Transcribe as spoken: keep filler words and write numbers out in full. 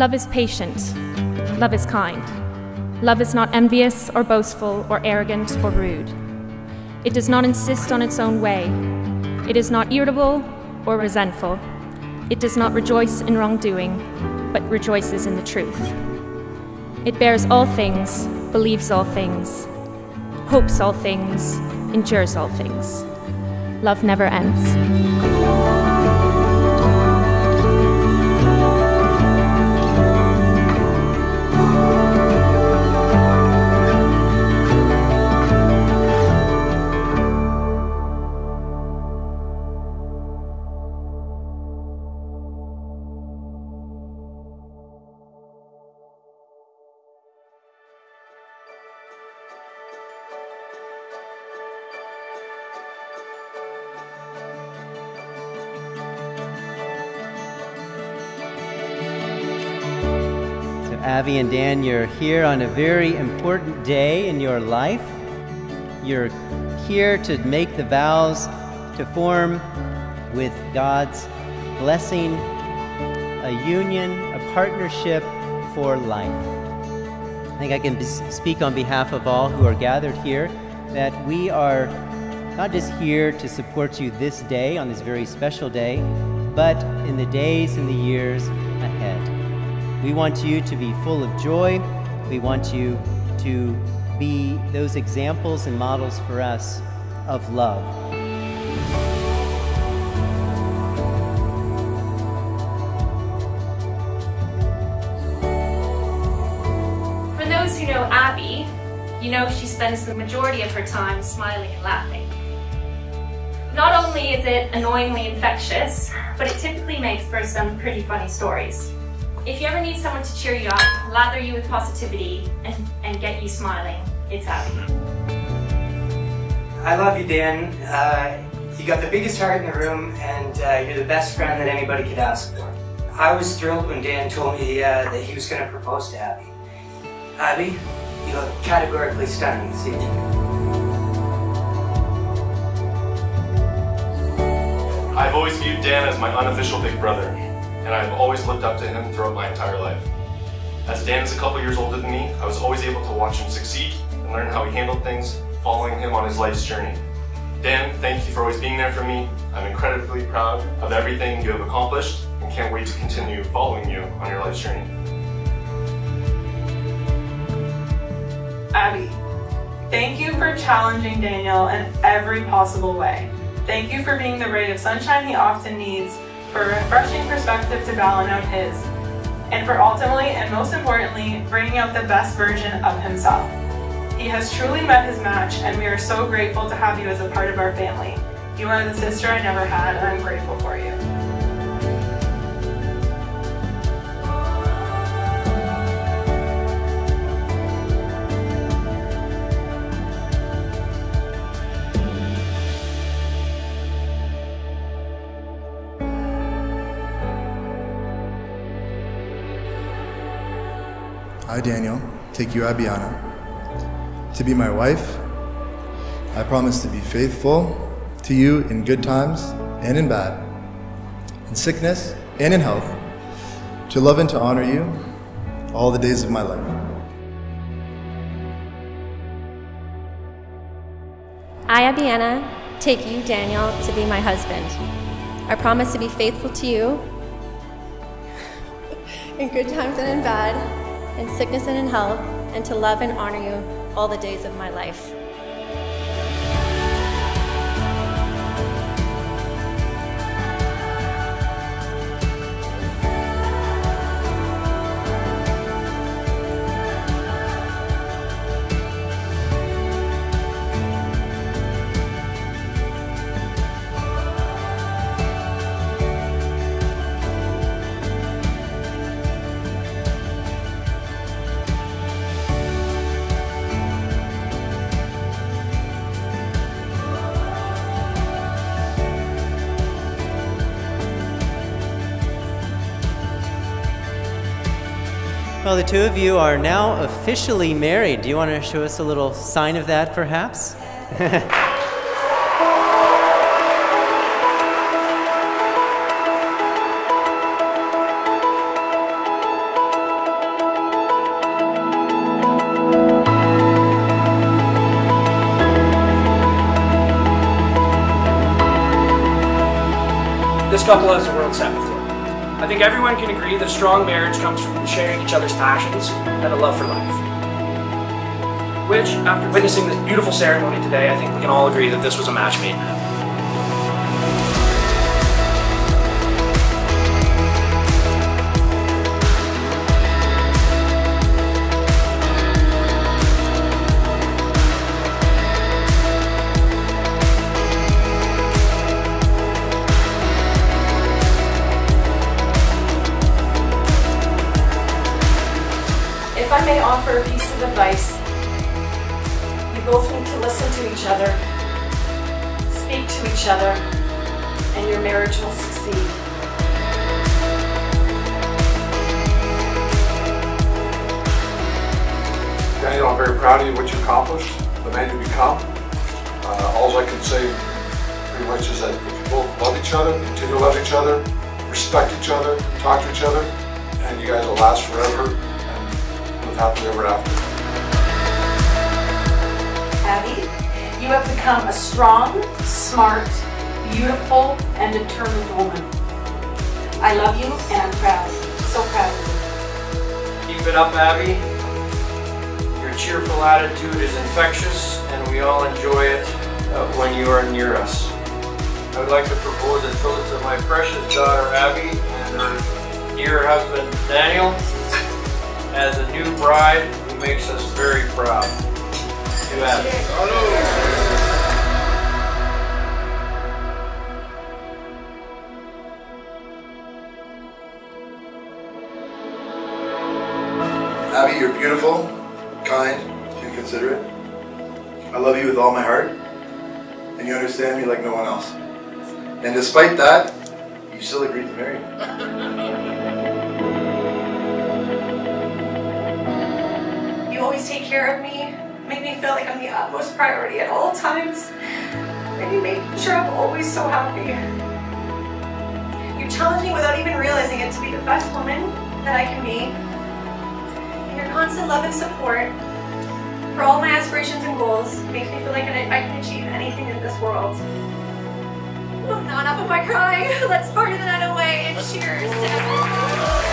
Love is patient. Love is kind. Love is not envious or boastful or arrogant or rude. It does not insist on its own way. It is not irritable or resentful. It does not rejoice in wrongdoing, but rejoices in the truth. It bears all things, believes all things, hopes all things, endures all things. Love never ends. Abby and Dan, you're here on a very important day in your life. You're here to make the vows to form, with God's blessing, a union, a partnership for life. I think I can speak on behalf of all who are gathered here that we are not just here to support you this day, on this very special day, but in the days and the years ahead. We want you to be full of joy. We want you to be those examples and models for us of love. For those who know Abby, you know she spends the majority of her time smiling and laughing. Not only is it annoyingly infectious, but it typically makes for some pretty funny stories. If you ever need someone to cheer you up, lather you with positivity, and, and get you smiling, it's Abby. I love you, Dan. Uh, you got the biggest heart in the room, and uh, you're the best friend that anybody could ask for. I was thrilled when Dan told me uh, that he was going to propose to Abby. Abby, you look categorically stunning this evening. I've always viewed Dan as my unofficial big brother, and I've always looked up to him throughout my entire life. As Dan is a couple years older than me, I was always able to watch him succeed and learn how he handled things, following him on his life's journey. Dan, thank you for always being there for me. I'm incredibly proud of everything you have accomplished and can't wait to continue following you on your life's journey. Abby, thank you for challenging Daniel in every possible way. Thank you for being the ray of sunshine he often needs, for refreshing perspective to balance out his, and for ultimately and most importantly, bringing out the best version of himself. He has truly met his match, and we are so grateful to have you as a part of our family. You are the sister I never had, and I'm grateful for you. I, Daniel, take you, Abianna, to be my wife. I promise to be faithful to you in good times and in bad, in sickness and in health, to love and to honor you all the days of my life. I, Abianna, take you, Daniel, to be my husband. I promise to be faithful to you in good times and in bad, in sickness and in health, and to love and honor you all the days of my life. Well, the two of you are now officially married. Do you want to show us a little sign of that, perhaps? This couple has the world set before them. I think everyone can agree that a strong marriage comes from sharing each other's passions and a love for life. Which, after witnessing this beautiful ceremony today, I think we can all agree that this was a match made in heaven. If I may offer a piece of advice, you both need to listen to each other, speak to each other, and your marriage will succeed. Daniel, I'm very proud of you, what you accomplished, the man you become. Uh, all I can say pretty much is that if you both love each other, continue to love each other, respect each other, talk to each other, and you guys will last forever. Happily ever after. Abby, you have become a strong, smart, beautiful, and determined woman. I love you and I'm proud. So proud of you. Keep it up, Abby. Your cheerful attitude is infectious and we all enjoy it uh, when you are near us. I would like to propose a toast to my precious daughter, Abby, and her dear husband, Daniel. As a new bride, who makes us very proud. You have it. Hello. Abby, you're beautiful, kind, and considerate. I love you with all my heart, and you understand me like no one else. And despite that, you still agreed to marry me. Take care of me, make me feel like I'm the utmost priority at all times, and you make sure I'm always so happy. You challenge me without even realizing it to be the best woman that I can be, and your constant love and support for all my aspirations and goals makes me feel like I can achieve anything in this world. Oh, not enough of my cry. Let's party the night away and cheers.